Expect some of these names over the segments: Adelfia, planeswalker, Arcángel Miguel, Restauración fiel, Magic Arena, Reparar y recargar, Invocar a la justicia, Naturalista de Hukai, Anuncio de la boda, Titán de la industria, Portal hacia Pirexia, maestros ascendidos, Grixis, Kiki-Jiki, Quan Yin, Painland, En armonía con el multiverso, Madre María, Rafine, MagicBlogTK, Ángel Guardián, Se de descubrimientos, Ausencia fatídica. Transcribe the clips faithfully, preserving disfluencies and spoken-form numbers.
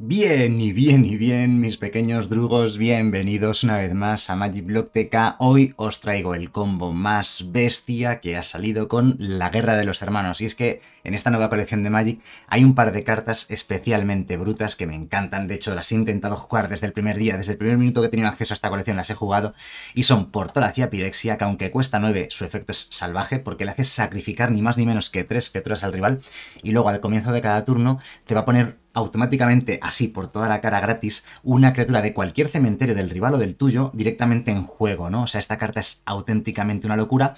Bien y bien y bien, mis pequeños drugos, bienvenidos una vez más a MagicBlogTK. Hoy os traigo el combo más bestia que ha salido con la Guerra de los Hermanos. Y es que en esta nueva colección de Magic hay un par de cartas especialmente brutas que me encantan. De hecho, las he intentado jugar desde el primer día, desde el primer minuto que he tenido acceso a esta colección las he jugado. Y son Portal hacia Pirexia, que aunque cuesta nueve, su efecto es salvaje porque le hace sacrificar ni más ni menos que tres criaturas al rival. Y luego al comienzo de cada turno te va a poner automáticamente, así por toda la cara gratis, una criatura de cualquier cementerio del rival o del tuyo directamente en juego, ¿no? O sea, esta carta es auténticamente una locura.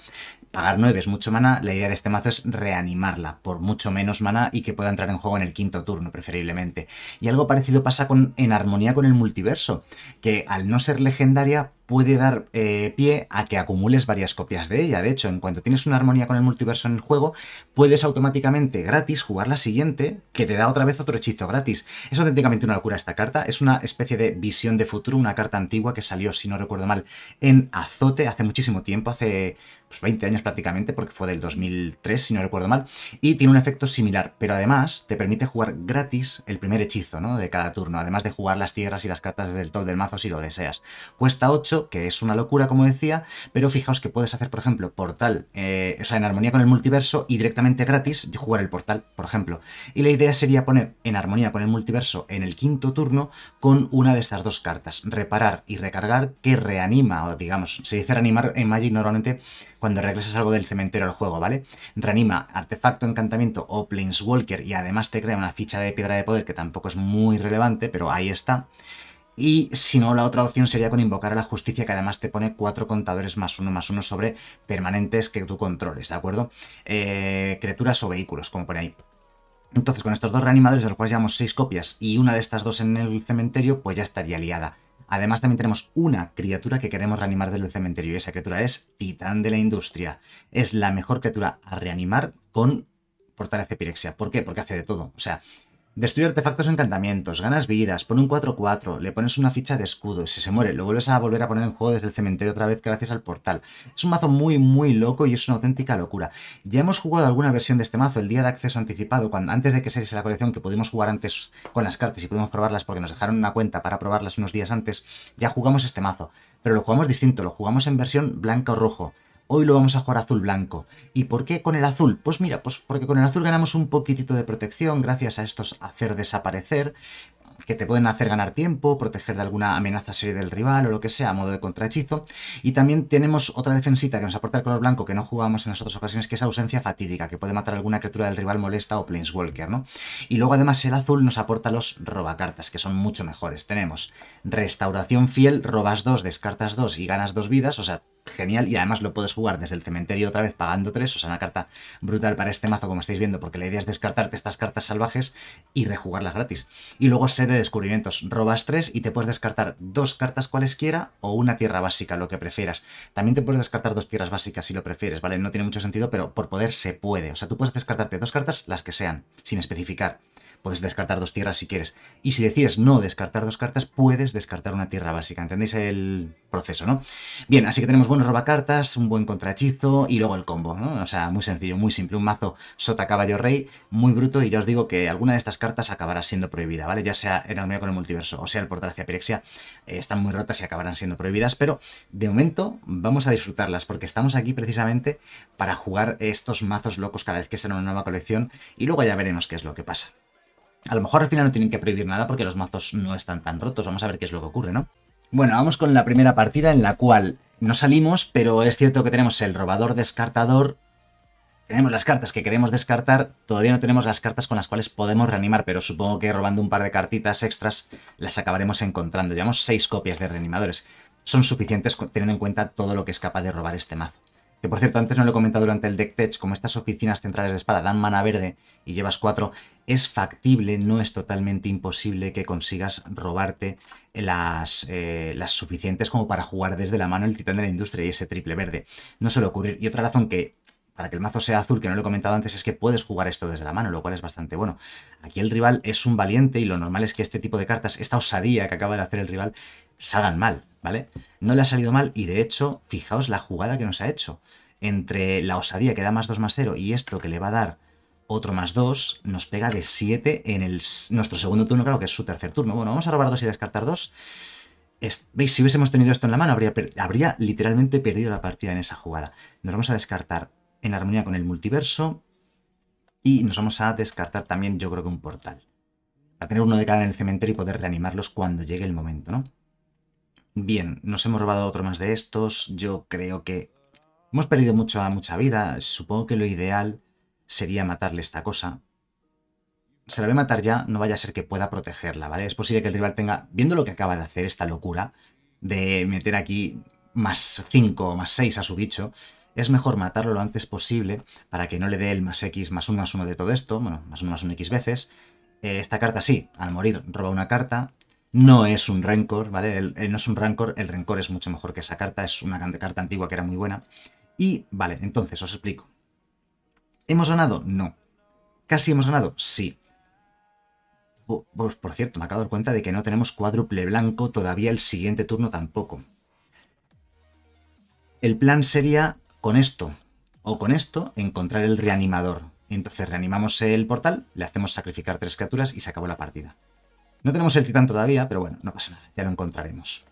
Pagar nueve es mucho mana, la idea de este mazo es reanimarla por mucho menos mana y que pueda entrar en juego en el quinto turno, preferiblemente. Y algo parecido pasa con En armonía con el multiverso, que al no ser legendaria puede dar eh, pie a que acumules varias copias de ella. De hecho, en cuanto tienes una armonía con el multiverso en el juego, puedes automáticamente gratis jugar la siguiente, que te da otra vez otro hechizo gratis. Es auténticamente una locura esta carta, es una especie de visión de futuro, una carta antigua que salió, si no recuerdo mal, en Azote hace muchísimo tiempo, hace pues, veinte años prácticamente, porque fue del dos mil tres, si no recuerdo mal, y tiene un efecto similar, pero además te permite jugar gratis el primer hechizo, ¿no?, de cada turno, además de jugar las tierras y las cartas del top del mazo si lo deseas. Cuesta ocho, que es una locura, como decía, pero fijaos que puedes hacer, por ejemplo, portal, eh, o sea, en armonía con el multiverso y directamente gratis jugar el portal, por ejemplo. Y la idea sería poner en armonía con el multiverso en el quinto turno con una de estas dos cartas, reparar y recargar, que reanima, o digamos, se dice reanimar en Magic normalmente cuando regresas algo del cementerio al juego, ¿vale? Reanima artefacto, encantamiento o planeswalker y además te crea una ficha de piedra de poder que tampoco es muy relevante, pero ahí está. Y si no, la otra opción sería con Invocar a la Justicia, que además te pone cuatro contadores más uno más uno sobre permanentes que tú controles, ¿de acuerdo? Eh, criaturas o vehículos, como pone ahí. Entonces, con estos dos reanimadores, de los cuales llevamos seis copias y una de estas dos en el cementerio, pues ya estaría liada. Además, también tenemos una criatura que queremos reanimar del cementerio, y esa criatura es Titán de la Industria. Es la mejor criatura a reanimar con Portal hacia Pirexia. ¿Por qué? Porque hace de todo, o sea... Destruye artefactos o encantamientos, ganas vidas, pone un cuatro cuatro, le pones una ficha de escudo, si se muere lo vuelves a volver a poner en juego desde el cementerio otra vez gracias al portal. Es un mazo muy muy loco y es una auténtica locura. Ya hemos jugado alguna versión de este mazo el día de acceso anticipado, cuando antes de que saliese la colección, que pudimos jugar antes con las cartas y pudimos probarlas porque nos dejaron una cuenta para probarlas unos días antes, ya jugamos este mazo, pero lo jugamos distinto, lo jugamos en versión blanca o rojo. Hoy lo vamos a jugar azul-blanco. ¿Y por qué con el azul? Pues mira, pues porque con el azul ganamos un poquitito de protección gracias a estos hacer desaparecer, que te pueden hacer ganar tiempo, proteger de alguna amenaza seria del rival o lo que sea, a modo de contrahechizo. Y también tenemos otra defensita que nos aporta el color blanco, que no jugamos en las otras ocasiones, que es ausencia fatídica, que puede matar a alguna criatura del rival molesta o planeswalker, ¿no? Y luego además el azul nos aporta los robacartas, que son mucho mejores. Tenemos Restauración Fiel, robas dos, descartas dos y ganas dos vidas, o sea, genial, y además lo puedes jugar desde el cementerio otra vez pagando tres, o sea, una carta brutal para este mazo, como estáis viendo, porque la idea es descartarte estas cartas salvajes y rejugarlas gratis. Y luego Se de descubrimientos, robas tres y te puedes descartar dos cartas cualesquiera o una tierra básica, lo que prefieras. También te puedes descartar dos tierras básicas si lo prefieres, ¿vale? No tiene mucho sentido, pero por poder se puede, o sea, tú puedes descartarte dos cartas, las que sean, sin especificar. Puedes descartar dos tierras si quieres. Y si decides no descartar dos cartas, puedes descartar una tierra básica. ¿Entendéis el proceso, no? Bien, así que tenemos buenos robacartas, un buen contrahechizo y luego el combo, ¿no? O sea, muy sencillo, muy simple. Un mazo sota, caballo, rey, muy bruto. Y ya os digo que alguna de estas cartas acabará siendo prohibida, ¿vale? Ya sea en armonía con el multiverso o sea el portal hacia Pirexia, eh, están muy rotas y acabarán siendo prohibidas. Pero de momento vamos a disfrutarlas porque estamos aquí precisamente para jugar estos mazos locos cada vez que será una nueva colección. Y luego ya veremos qué es lo que pasa. A lo mejor al final no tienen que prohibir nada porque los mazos no están tan rotos. Vamos a ver qué es lo que ocurre, ¿no? Bueno, vamos con la primera partida en la cual no salimos, pero es cierto que tenemos el robador descartador. Tenemos las cartas que queremos descartar, todavía no tenemos las cartas con las cuales podemos reanimar, pero supongo que robando un par de cartitas extras las acabaremos encontrando. Llevamos seis copias de reanimadores. Son suficientes teniendo en cuenta todo lo que es capaz de robar este mazo. Que por cierto, antes no lo he comentado durante el deck tech, como estas oficinas centrales de espada dan mana verde y llevas cuatro, es factible, no es totalmente imposible que consigas robarte las, eh, las suficientes como para jugar desde la mano el titán de la industria y ese triple verde. No suele ocurrir. Y otra razón que... para que el mazo sea azul, que no lo he comentado antes, es que puedes jugar esto desde la mano, lo cual es bastante bueno. Aquí el rival es un valiente y lo normal es que este tipo de cartas, esta osadía que acaba de hacer el rival, salgan mal, ¿vale? No le ha salido mal y de hecho, fijaos la jugada que nos ha hecho. Entre la osadía que da más dos más cero y esto que le va a dar otro más dos, nos pega de siete en el, nuestro segundo turno, claro que es su tercer turno. Bueno, vamos a robar dos y descartar dos. Es, ¿Veis? Si hubiésemos tenido esto en la mano, habría, habría literalmente perdido la partida en esa jugada. Nos vamos a descartar En armonía con el multiverso y nos vamos a descartar también, yo creo que un portal. Para tener uno de cada en el cementerio y poder reanimarlos cuando llegue el momento, ¿no? Bien, nos hemos robado otro más de estos. Yo creo que hemos perdido mucho, mucha vida. Supongo que lo ideal sería matarle esta cosa. Se la voy a matar ya, no vaya a ser que pueda protegerla, ¿vale? Es posible que el rival tenga, viendo lo que acaba de hacer, esta locura de meter aquí más cinco o más seis a su bicho, es mejor matarlo lo antes posible para que no le dé el más X, más uno, más uno de todo esto. Bueno, más uno, más uno X veces. Eh, esta carta sí, al morir roba una carta. No es un rencor, ¿vale? El, el, no es un rancor, el rencor es mucho mejor que esa carta. Es una carta antigua que era muy buena. Y, vale, entonces, os explico. ¿Hemos ganado? No. ¿Casi hemos ganado? Sí. Por, por, por cierto, me acabo de dar cuenta de que no tenemos cuádruple blanco todavía el siguiente turno tampoco. El plan sería con esto o con esto encontrar el reanimador. Entonces reanimamos el portal, le hacemos sacrificar tres criaturas y se acabó la partida. No tenemos el titán todavía, pero bueno, no pasa nada, ya lo encontraremos.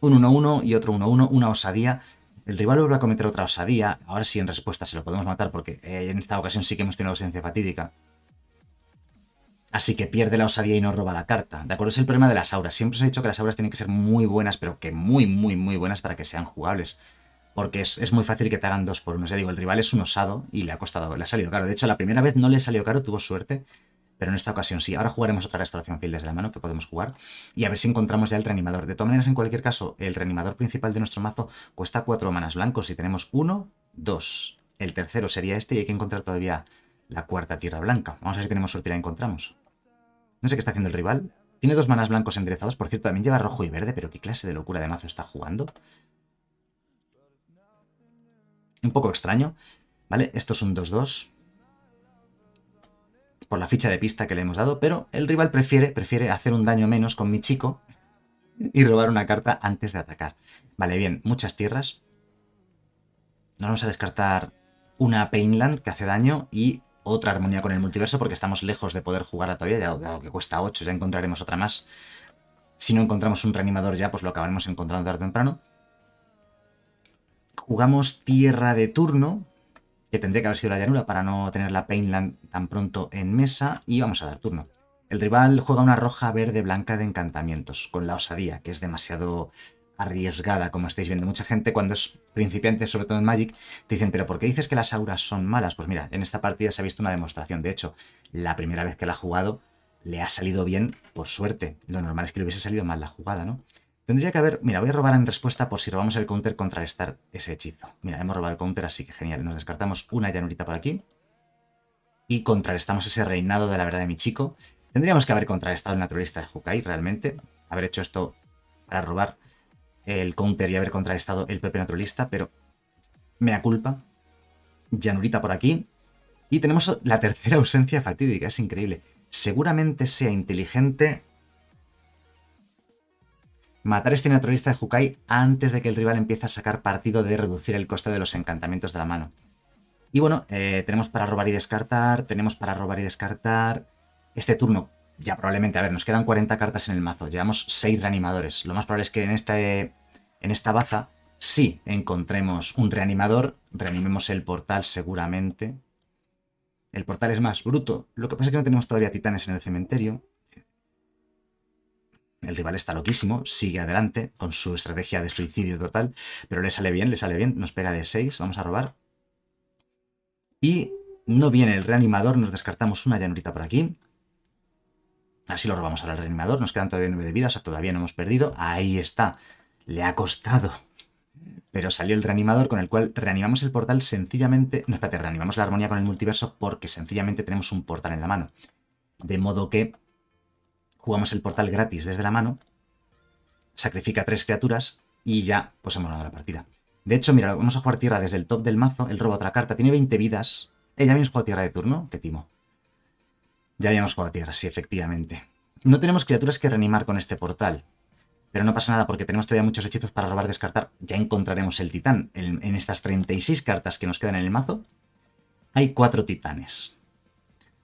Un uno uno y otro uno uno, una osadía. El rival vuelve a cometer otra osadía. Ahora sí en respuesta se lo podemos matar porque en esta ocasión sí que hemos tenido ausencia fatídica. Así que pierde la osadía y no roba la carta. ¿De acuerdo? Es el problema de las auras. Siempre os he dicho que las auras tienen que ser muy buenas, pero que muy, muy, muy buenas para que sean jugables. Porque es, es muy fácil que te hagan dos por uno. Ya digo, el rival es un osado y le ha costado, le ha salido caro. De hecho, la primera vez no le salió caro, tuvo suerte. Pero en esta ocasión sí. Ahora jugaremos otra restauración fiel desde la mano que podemos jugar y a ver si encontramos ya el reanimador. De todas maneras, en cualquier caso, el reanimador principal de nuestro mazo cuesta cuatro manas blancos y tenemos uno, dos. El tercero sería este y hay que encontrar todavía la cuarta tierra blanca. Vamos a ver si tenemos suerte y la encontramos. No sé qué está haciendo el rival. Tiene dos manas blancos enderezados. Por cierto, también lleva rojo y verde, pero qué clase de locura de mazo está jugando. Un poco extraño. Vale, esto es un dos dos. Por la ficha de pista que le hemos dado, pero el rival prefiere, prefiere hacer un daño menos con mi chico y robar una carta antes de atacar. Vale, bien, muchas tierras. Nos vamos a descartar una Painland que hace daño y otra armonía con el multiverso porque estamos lejos de poder jugarla todavía, ya dado que cuesta ocho, ya encontraremos otra más. Si no encontramos un reanimador ya, pues lo acabaremos encontrando tarde o temprano. Jugamos tierra de turno, que tendría que haber sido la llanura para no tener la Painland tan pronto en mesa, y vamos a dar turno. El rival juega una roja verde blanca de encantamientos, con la osadía, que es demasiado arriesgada, como estáis viendo. Mucha gente cuando es principiante, sobre todo en Magic, te dicen, pero ¿por qué dices que las auras son malas? Pues mira, en esta partida se ha visto una demostración. De hecho, la primera vez que la ha jugado, le ha salido bien, por suerte. Lo normal es que le hubiese salido mal la jugada, ¿no? Tendría que haber... Mira, voy a robar en respuesta por si robamos el counter contrarrestar ese hechizo. Mira, hemos robado el counter, así que genial. Nos descartamos una llanurita por aquí. Y contrarrestamos ese reinado de la verdad de mi chico. Tendríamos que haber contrarrestado el naturalista de Hukai, realmente. Haber hecho esto para robar el counter y haber contrarrestado el propio naturalista, pero... Mea culpa. Llanurita por aquí. Y tenemos la tercera ausencia fatídica, es increíble. Seguramente sea inteligente... Matar a este naturalista de Hukai antes de que el rival empiece a sacar partido de reducir el coste de los encantamientos de la mano. Y bueno, eh, tenemos para robar y descartar, tenemos para robar y descartar... Este turno, ya probablemente, a ver, nos quedan cuarenta cartas en el mazo, llevamos seis reanimadores. Lo más probable es que en, este, en esta baza sí encontremos un reanimador, reanimemos el portal seguramente. El portal es más bruto, lo que pasa es que no tenemos todavía titanes en el cementerio. El rival está loquísimo, sigue adelante con su estrategia de suicidio total, pero le sale bien, le sale bien, nos pega de seis, vamos a robar. Y no viene el reanimador, nos descartamos una llanurita por aquí. Así lo robamos ahora al reanimador, nos quedan todavía nueve de vida, o sea, todavía no hemos perdido. Ahí está, le ha costado. Pero salió el reanimador con el cual reanimamos el portal sencillamente... No, espérate, reanimamos la armonía con el multiverso porque sencillamente tenemos un portal en la mano. De modo que... Jugamos el portal gratis desde la mano, sacrifica tres criaturas y ya pues hemos ganado la partida. De hecho, mira, vamos a jugar tierra desde el top del mazo, él roba otra carta, tiene veinte vidas. Eh, ya habíamos jugado tierra de turno, qué timo. Ya habíamos jugado tierra, sí, efectivamente. No tenemos criaturas que reanimar con este portal, pero no pasa nada porque tenemos todavía muchos hechizos para robar, descartar. Ya encontraremos el titán en, en estas treinta y seis cartas que nos quedan en el mazo. Hay cuatro titanes.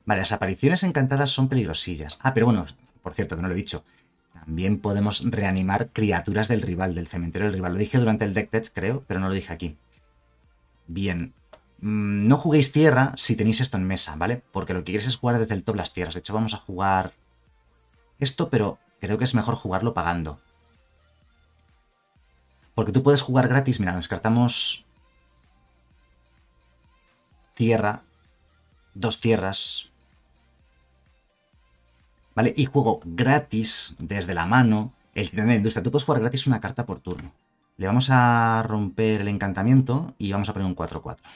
Vale, las apariciones encantadas son peligrosillas. Ah, pero bueno, por cierto, que no lo he dicho. También podemos reanimar criaturas del rival, del cementerio del rival. Lo dije durante el deck test, creo, pero no lo dije aquí. Bien. No juguéis tierra si tenéis esto en mesa, ¿vale? Porque lo que quieres es jugar desde el top las tierras. De hecho, vamos a jugar esto, pero creo que es mejor jugarlo pagando. Porque tú puedes jugar gratis. Mira, descartamos tierra, dos tierras, ¿vale? Y juego gratis desde la mano el Titán de la Industria. Tú puedes jugar gratis una carta por turno. Le vamos a romper el encantamiento y vamos a poner un cuatro cuatro.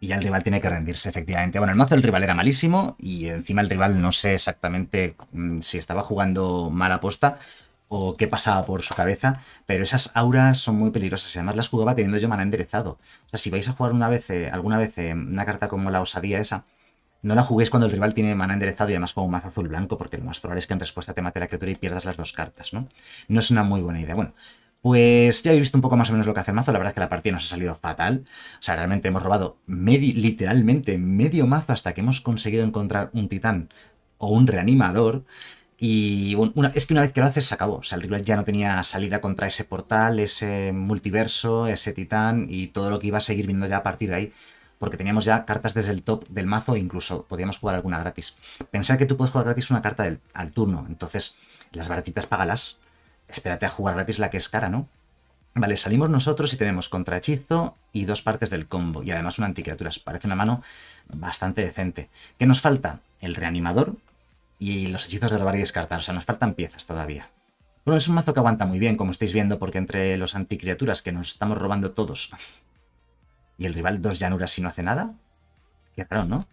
Y ya el rival tiene que rendirse, efectivamente. Bueno, el mazo del rival era malísimo y encima el rival no sé exactamente si estaba jugando mala aposta o qué pasaba por su cabeza, pero esas auras son muy peligrosas y además las jugaba teniendo yo mana enderezado. O sea, si vais a jugar una vez, eh, alguna vez eh, una carta como la osadía esa, no la juguéis cuando el rival tiene mana enderezado y además con un mazo azul blanco, porque lo más probable es que en respuesta te mate la criatura y pierdas las dos cartas, ¿no? No es una muy buena idea. Bueno, pues ya habéis visto un poco más o menos lo que hace el mazo. La verdad es que la partida nos ha salido fatal. O sea, realmente hemos robado medio, literalmente medio mazo hasta que hemos conseguido encontrar un titán o un reanimador. Y bueno, una, es que una vez que lo haces se acabó. O sea, el rival ya no tenía salida contra ese portal, ese multiverso, ese titán y todo lo que iba a seguir viendo ya a partir de ahí. Porque teníamos ya cartas desde el top del mazo e incluso podíamos jugar alguna gratis. Pensad que tú puedes jugar gratis una carta del, al turno. Entonces, las baratitas págalas. Espérate a jugar gratis la que es cara, ¿no? Vale, salimos nosotros y tenemos contrahechizo y dos partes del combo. Y además una anticriaturas. Parece una mano bastante decente. ¿Qué nos falta? El reanimador y los hechizos de robar y descartar. O sea, nos faltan piezas todavía. Bueno, es un mazo que aguanta muy bien, como estáis viendo, porque entre los anticriaturas que nos estamos robando todos y el rival dos llanuras y no hace nada. Qué raro, ¿no?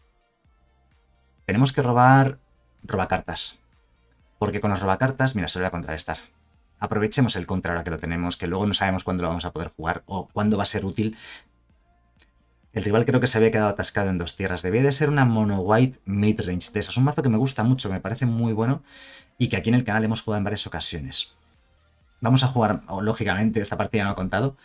Tenemos que robar robacartas. Porque con los robacartas, mira, se lo voy a contrarrestar. Aprovechemos el contra ahora que lo tenemos, que luego no sabemos cuándo lo vamos a poder jugar o cuándo va a ser útil. El rival creo que se había quedado atascado en dos tierras. Debía de ser una mono white midrange de esas. Un mazo que me gusta mucho, que me parece muy bueno y que aquí en el canal hemos jugado en varias ocasiones. Vamos a jugar, o, lógicamente, esta partida no ha contado.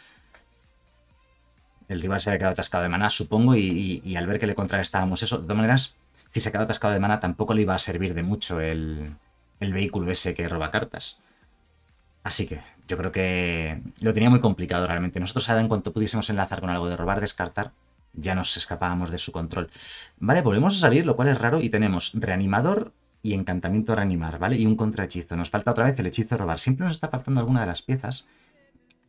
El rival se había quedado atascado de maná, supongo, y, y, y al ver que le contrarrestábamos eso, de todas maneras, si se ha quedado atascado de maná tampoco le iba a servir de mucho el, el vehículo ese que roba cartas. Así que yo creo que lo tenía muy complicado realmente. Nosotros ahora en cuanto pudiésemos enlazar con algo de robar, descartar, ya nos escapábamos de su control. Vale, volvemos a salir, lo cual es raro, y tenemos reanimador y encantamiento a reanimar, ¿vale? Y un contrahechizo. Nos falta otra vez el hechizo de robar. Siempre nos está faltando alguna de las piezas.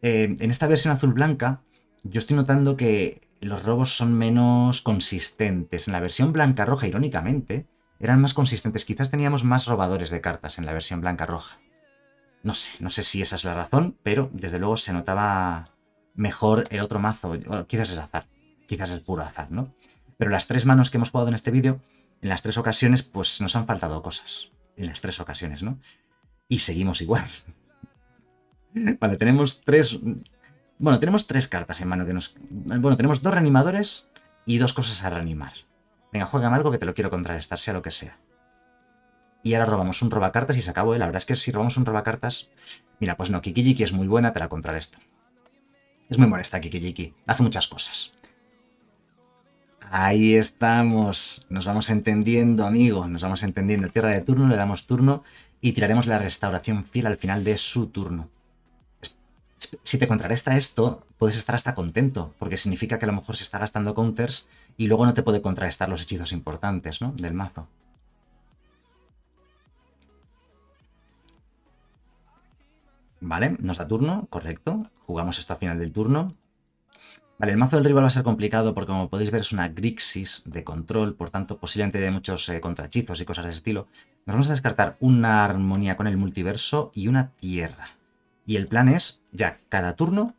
Eh, en esta versión azul-blanca yo estoy notando que los robos son menos consistentes. En la versión blanca-roja, irónicamente, eran más consistentes. Quizás teníamos más robadores de cartas en la versión blanca-roja. No sé, no sé si esa es la razón, pero desde luego se notaba mejor el otro mazo. Quizás es azar, quizás es puro azar, ¿no? Pero las tres manos que hemos jugado en este vídeo, en las tres ocasiones, pues nos han faltado cosas. En las tres ocasiones, ¿no? Y seguimos igual. Vale, tenemos tres... Bueno, tenemos tres cartas en mano que nos... Bueno, tenemos dos reanimadores y dos cosas a reanimar. Venga, juégame algo que te lo quiero contrarrestar, sea lo que sea. Y ahora robamos un robacartas y se acabó, ¿eh? La verdad es que si robamos un robacartas... Mira, pues no, Kiki-Jiki es muy buena, te la contrarresto. Es muy molesta Kiki-Jiki, hace muchas cosas. Ahí estamos, nos vamos entendiendo, amigo, nos vamos entendiendo. Tierra de turno, le damos turno y tiraremos la restauración fiel al final de su turno. Si te contrarresta esto, puedes estar hasta contento, porque significa que a lo mejor se está gastando counters y luego no te puede contrarrestar los hechizos importantes, ¿no? Del mazo. Vale, nos da turno, correcto. Jugamos esto al final del turno. Vale, el mazo del rival va a ser complicado porque, como podéis ver, es una Grixis de control, por tanto, posiblemente de muchos eh, contrahechizos y cosas de ese estilo. Nos vamos a descartar una armonía con el multiverso y una tierra. Y el plan es, ya, cada turno,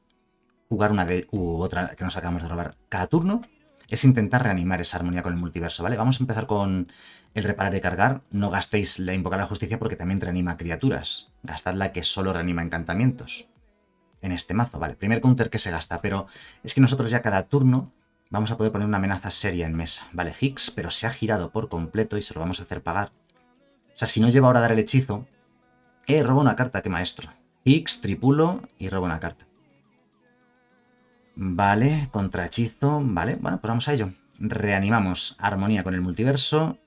jugar una de u otra que nos acabamos de robar. Cada turno es intentar reanimar esa armonía con el multiverso, ¿vale? Vamos a empezar con el reparar y recargar. No gastéis la invocar a la justicia porque también reanima criaturas. Gastad la que solo reanima encantamientos. En este mazo, ¿vale? Primer counter que se gasta, pero es que nosotros ya cada turno vamos a poder poner una amenaza seria en mesa. Vale, Higgs, pero se ha girado por completo y se lo vamos a hacer pagar. O sea, si no lleva ahora a dar el hechizo... ¡Eh, robo una carta! ¡Qué maestro! Higgs, tripulo y robo una carta. Vale, contrahechizo, vale, bueno, pues vamos a ello. reanimamos Armonía con el multiverso,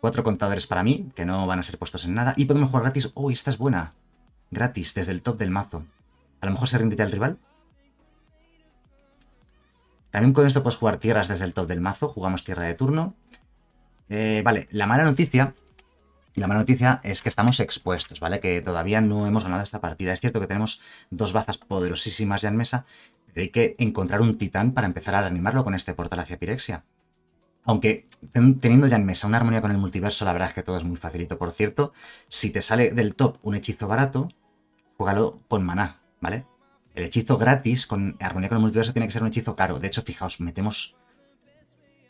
cuatro contadores para mí, que no van a ser puestos en nada, y podemos jugar gratis. ¡Oh, esta es buena! Gratis, desde el top del mazo. A lo mejor se rinde ya el rival. También con esto puedes jugar tierras desde el top del mazo, jugamos tierra de turno. Eh, vale, la mala noticia, la mala noticia es que estamos expuestos, ¿vale? Que todavía no hemos ganado esta partida. Es cierto que tenemos dos bazas poderosísimas ya en mesa, pero hay que encontrar un titán para empezar a reanimarlo con este portal hacia Pirexia. Aunque teniendo ya en mesa una armonía con el multiverso, la verdad es que todo es muy facilito. Por cierto, si te sale del top un hechizo barato, juégalo con maná, ¿vale? El hechizo gratis con armonía con el multiverso tiene que ser un hechizo caro. De hecho, fijaos, metemos...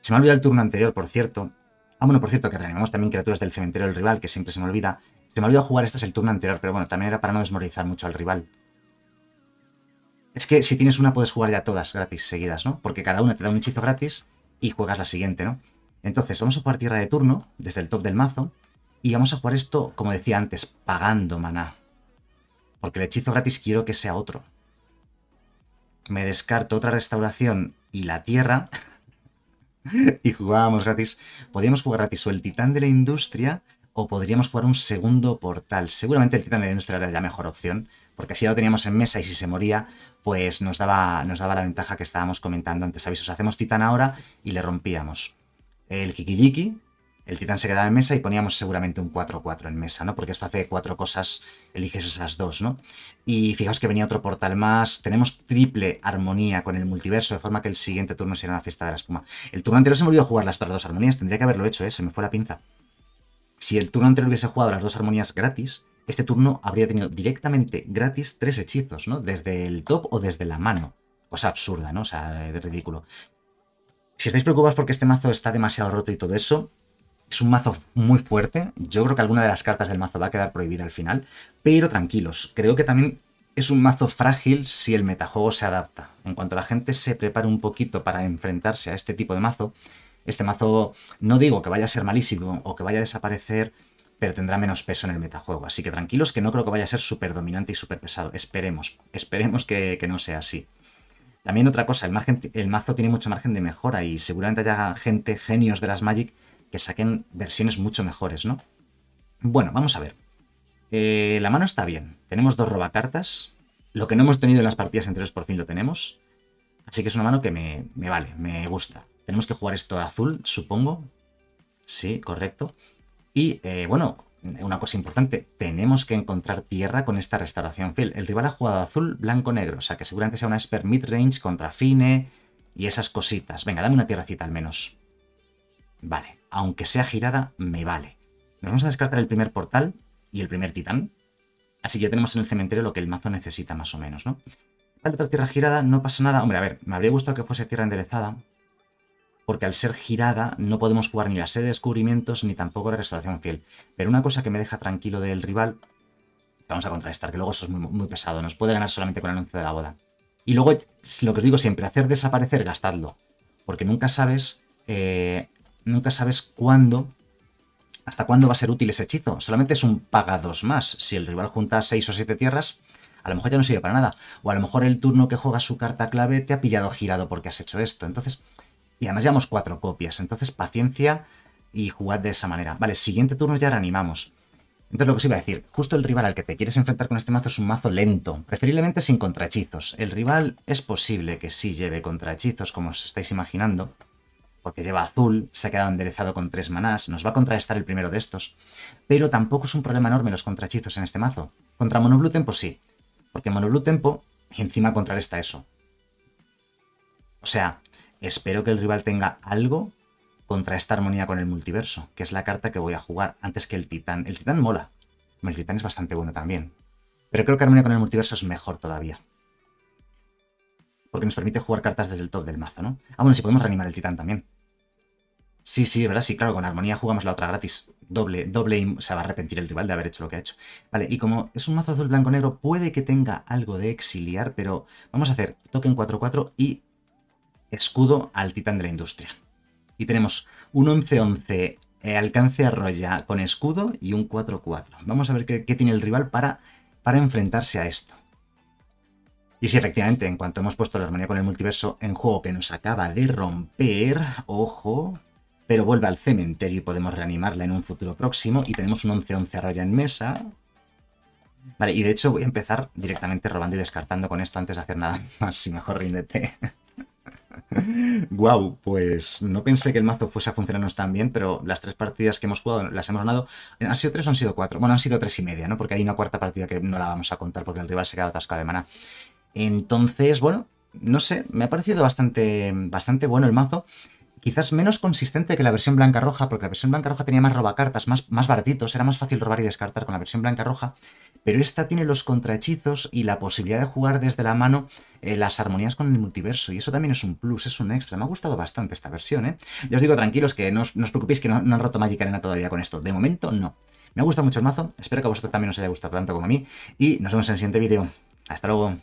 Se me ha olvidado el turno anterior, por cierto. Ah, bueno, por cierto, que reanimamos también criaturas del cementerio del rival, que siempre se me olvida. Se me ha olvidado jugar, este es el turno anterior, pero bueno, también era para no desmoralizar mucho al rival. Es que si tienes una puedes jugar ya todas gratis seguidas, ¿no? Porque cada una te da un hechizo gratis y juegas la siguiente, ¿no? Entonces, vamos a jugar tierra de turno, desde el top del mazo, y vamos a jugar esto, como decía antes, pagando maná. Porque el hechizo gratis quiero que sea otro. Me descarto otra restauración y la tierra... y jugábamos gratis. Podríamos jugar gratis o el Titán de la Industria o podríamos jugar un segundo portal. Seguramente el Titán de la Industria era la mejor opción, porque así ya lo teníamos en mesa y si se moría, pues nos daba, nos daba la ventaja que estábamos comentando antes. Avisos, hacemos Titán ahora y le rompíamos. El Kiki-Jiki, el Titán se quedaba en mesa y poníamos seguramente un cuatro cuatro en mesa, ¿no? Porque esto hace cuatro cosas, eliges esas dos, ¿no? Y fijaos que venía otro portal más. Tenemos triple armonía con el multiverso, de forma que el siguiente turno será la fiesta de la espuma. El turno anterior se me olvidó jugar las otras dos armonías, tendría que haberlo hecho, ¿eh? Se me fue la pinza. Si el turno anterior hubiese jugado las dos armonías gratis, este turno habría tenido directamente gratis tres hechizos, ¿no? Desde el top o desde la mano. Cosa absurda, ¿no? O sea, es ridículo. Si estáis preocupados porque este mazo está demasiado roto y todo eso... Es un mazo muy fuerte, yo creo que alguna de las cartas del mazo va a quedar prohibida al final, pero tranquilos, creo que también es un mazo frágil si el metajuego se adapta. En cuanto la gente se prepare un poquito para enfrentarse a este tipo de mazo, este mazo no digo que vaya a ser malísimo o que vaya a desaparecer, pero tendrá menos peso en el metajuego. Así que tranquilos que no creo que vaya a ser súper dominante y súper pesado, esperemos, esperemos que, que no sea así. También otra cosa, el, margen, el mazo tiene mucho margen de mejora y seguramente haya gente, genios de las Magic, que saquen versiones mucho mejores, ¿no? Bueno, vamos a ver. Eh, la mano está bien. Tenemos dos robacartas. Lo que no hemos tenido en las partidas anteriores por fin lo tenemos. Así que es una mano que me, me vale, me gusta. Tenemos que jugar esto azul, supongo. Sí, correcto. Y, eh, bueno, una cosa importante. Tenemos que encontrar tierra con esta restauración fiel. El rival ha jugado azul, blanco, negro. O sea, que seguramente sea una expert midrange con Rafine y esas cositas. Venga, dame una tierracita al menos. Vale. Aunque sea girada, me vale. Nos vamos a descartar el primer portal y el primer titán. Así que ya tenemos en el cementerio lo que el mazo necesita, más o menos, ¿no? Vale, otra tierra girada, no pasa nada. Hombre, a ver, me habría gustado que fuese tierra enderezada, porque al ser girada no podemos jugar ni la Se de descubrimientos ni tampoco la restauración fiel. Pero una cosa que me deja tranquilo del rival, vamos a contrarrestar, que luego eso es muy, muy pesado. Nos puede ganar solamente con el anuncio de la boda. Y luego, lo que os digo siempre, hacer desaparecer, gastadlo. Porque nunca sabes... Eh, Nunca sabes cuándo, hasta cuándo va a ser útil ese hechizo. Solamente es un paga dos más. Si el rival junta seis o siete tierras, a lo mejor ya no sirve para nada. O a lo mejor el turno que juega su carta clave te ha pillado girado porque has hecho esto. Entonces, y además llevamos cuatro copias. Entonces, paciencia y jugad de esa manera. Vale, siguiente turno ya reanimamos. Entonces, lo que os iba a decir, justo el rival al que te quieres enfrentar con este mazo es un mazo lento, preferiblemente sin contrahechizos. El rival es posible que sí lleve contrahechizos, como os estáis imaginando, porque lleva azul, se ha quedado enderezado con tres manás, nos va a contrarrestar el primero de estos. Pero tampoco es un problema enorme los contrahechizos en este mazo. Contra Mono Blue Tempo sí, porque Mono Blue Tempo encima contrarresta eso. O sea, espero que el rival tenga algo contra esta armonía con el multiverso, que es la carta que voy a jugar antes que el titán. El titán mola, el titán es bastante bueno también, pero creo que armonía con el multiverso es mejor todavía, porque nos permite jugar cartas desde el top del mazo, ¿no? Ah, bueno, si podemos reanimar el titán también. Sí, sí, ¿verdad? Sí, claro, con armonía jugamos la otra gratis. Doble, doble, se va a arrepentir el rival de haber hecho lo que ha hecho. Vale, y como es un mazo azul blanco-negro, puede que tenga algo de exiliar, pero vamos a hacer token cuatro cuatro y escudo al titán de la industria. Y tenemos un once once eh, alcance arroya con escudo y un cuatro cuatro. Vamos a ver qué, qué tiene el rival para, para enfrentarse a esto. Y si efectivamente, en cuanto hemos puesto la armonía con el multiverso en juego que nos acaba de romper, ojo, pero vuelve al cementerio y podemos reanimarla en un futuro próximo. Y tenemos un once once a raya en mesa. Vale, y de hecho voy a empezar directamente robando y descartando con esto antes de hacer nada más. Y mejor ríndete. Wow, pues no pensé que el mazo fuese a funcionarnos tan bien, pero las tres partidas que hemos jugado las hemos ganado. ¿Han sido tres o han sido cuatro? Bueno, han sido tres y media, ¿no? Porque hay una cuarta partida que no la vamos a contar porque el rival se queda atascado de maná. Entonces, bueno, no sé, me ha parecido bastante, bastante bueno el mazo. Quizás menos consistente que la versión blanca-roja, porque la versión blanca-roja tenía más robacartas, más, más baratitos, era más fácil robar y descartar con la versión blanca-roja, pero esta tiene los contrahechizos y la posibilidad de jugar desde la mano eh, las armonías con el multiverso, y eso también es un plus, es un extra. Me ha gustado bastante esta versión, ¿eh? Ya os digo, tranquilos, que no os, no os preocupéis que no, no han roto Magic Arena todavía con esto, de momento no. Me ha gustado mucho el mazo, espero que a vosotros también os haya gustado tanto como a mí, y nos vemos en el siguiente vídeo. ¡Hasta luego!